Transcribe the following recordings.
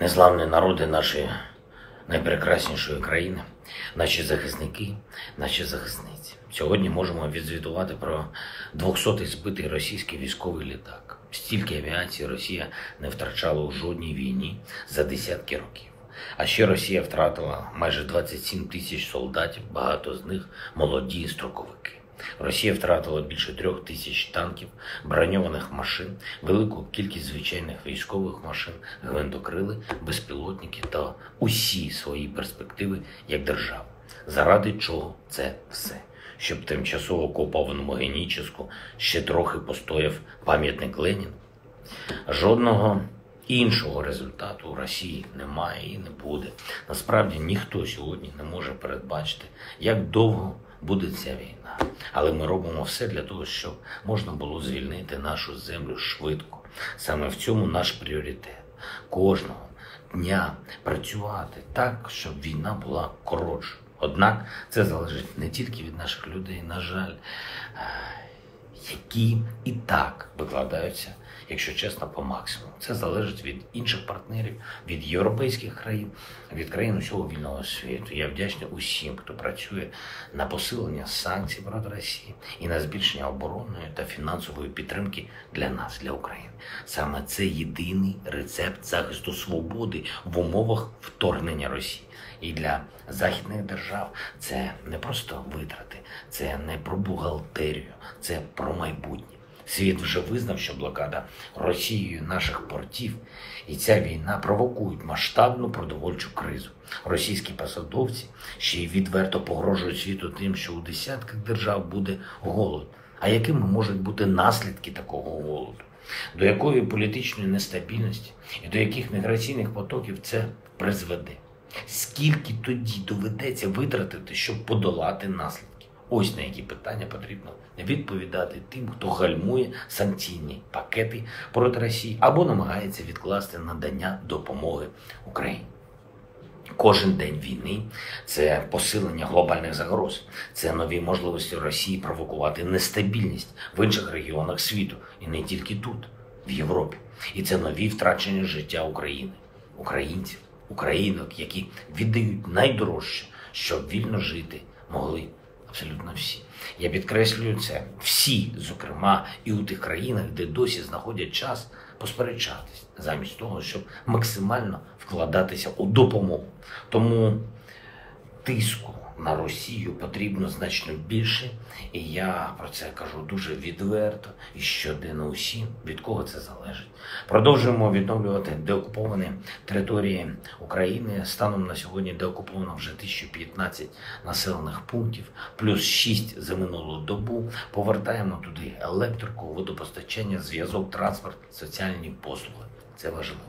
незламні народи нашої найпрекраснішої країни, наші захисники, наші захисниці. Сьогодні можемо відзвітувати про 200-й збитий російський військовий літак. Стільки авіації Росія не втрачала у жодній війні за десятки років. А ще Росія втратила майже 27 тисяч солдатів, багато з них молоді строковики. Росія втратила більше 3000 танків, броньованих машин, велику кількість звичайних військових машин, гвинтокрили, безпілотники та усі свої перспективи як держава. Заради чого це все? Щоб тимчасово окупованому Геніческу ще трохи постояв пам'ятник Леніну? Жодного іншого результату у Росії немає і не буде. Насправді ніхто сьогодні не може передбачити, як довго буде ця війна. Але ми робимо все для того, щоб можна було звільнити нашу землю швидко. Саме в цьому наш пріоритет. Кожного дня працювати так, щоб війна була коротша. Однак це залежить не тільки від наших людей, на жаль, які і так викладаються, якщо чесно, по максимуму. Це залежить від інших партнерів, від європейських країн, від країн усього вільного світу. Я вдячний усім, хто працює на посилення санкцій проти Росії і на збільшення оборонної та фінансової підтримки для нас, для України. Саме це єдиний рецепт захисту свободи в умовах вторгнення Росії. І для західних держав це не просто витрати, це не про бухгалтерію, це про майбутнє. Світ вже визнав, що блокада Росією наших портів і ця війна провокують масштабну продовольчу кризу. Російські посадовці ще й відверто погрожують світу тим, що у десятках держав буде голод. А якими можуть бути наслідки такого голоду? До якої політичної нестабільності і до яких міграційних потоків це призведе? Скільки тоді доведеться витратити, щоб подолати наслідки? Ось на які питання потрібно відповідати тим, хто гальмує санкційні пакети проти Росії або намагається відкласти надання допомоги Україні. Кожен день війни – це посилення глобальних загроз, це нові можливості Росії провокувати нестабільність в інших регіонах світу, і не тільки тут, в Європі. І це нові втрачення життя України, українців, українок, які віддають найдорожче, щоб вільно жити могли абсолютно всі. Я підкреслюю це. Всі, зокрема, і у тих країнах, де досі знаходять час посперечатись, замість того, щоб максимально вкладатися у допомогу. Тому тиску на Росію потрібно значно більше, і я про це кажу дуже відверто і щоденно усім, від кого це залежить. Продовжуємо відновлювати деокуповані території України. Станом на сьогодні деокуповано вже 1015 населених пунктів, плюс 6 за минулу добу. Повертаємо туди електрику, водопостачання, зв'язок, транспорт, соціальні послуги. Це важливо.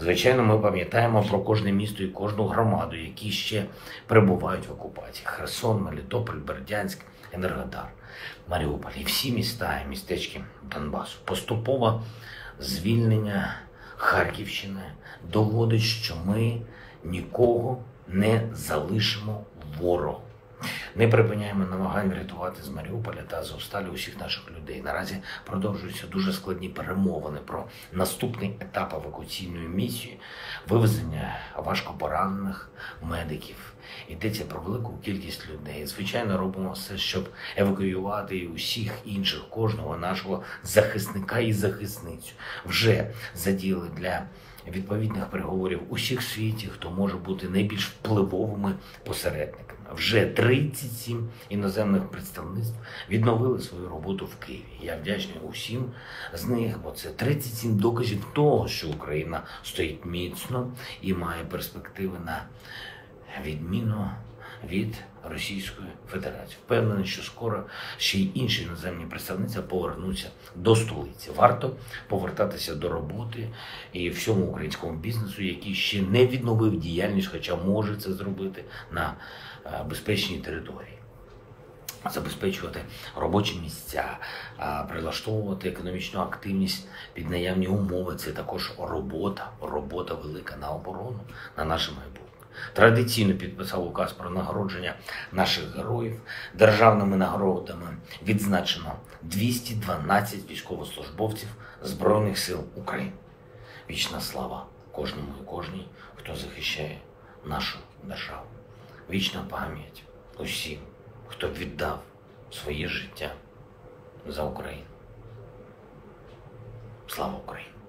Звичайно, ми пам'ятаємо про кожне місто і кожну громаду, які ще перебувають в окупації. Херсон, Мелітополь, Бердянськ, Енергодар, Маріуполь. І всі міста і містечки Донбасу. Поступове звільнення Харківщини доводить, що ми нікого не залишимо ворогу. Не припиняємо намагань врятувати з Маріуполя та Азовсталі усіх наших людей. Наразі продовжуються дуже складні перемовини про наступний етап евакуаційної місії, вивезення важкопоранених медиків. Йдеться про велику кількість людей. Звичайно, робимо все, щоб евакуювати і усіх інших, кожного нашого захисника і захисницю. Вже задіяли для відповідних переговорів усіх в світі, хто може бути найбільш впливовими посередниками. Вже 37 іноземних представництв відновили свою роботу в Києві. Я вдячний усім з них, бо це 37 доказів того, що Україна стоїть міцно і має перспективи на відміну від Російської Федерації. Впевнений, що скоро ще й інші іноземні представництва повернуться до столиці. Варто повертатися до роботи і всьому українському бізнесу, який ще не відновив діяльність, хоча може це зробити на безпечній території. Забезпечувати робочі місця, прилаштовувати економічну активність під наявні умови. Це також робота велика на оборону, на наше майбутнє. Традиційно підписав указ про нагородження наших героїв. Державними нагородами відзначено 212 військовослужбовців Збройних сил України. Вічна слава кожному і кожній, хто захищає нашу державу. Вічна пам'ять усім, хто віддав своє життя за Україну. Слава Україні!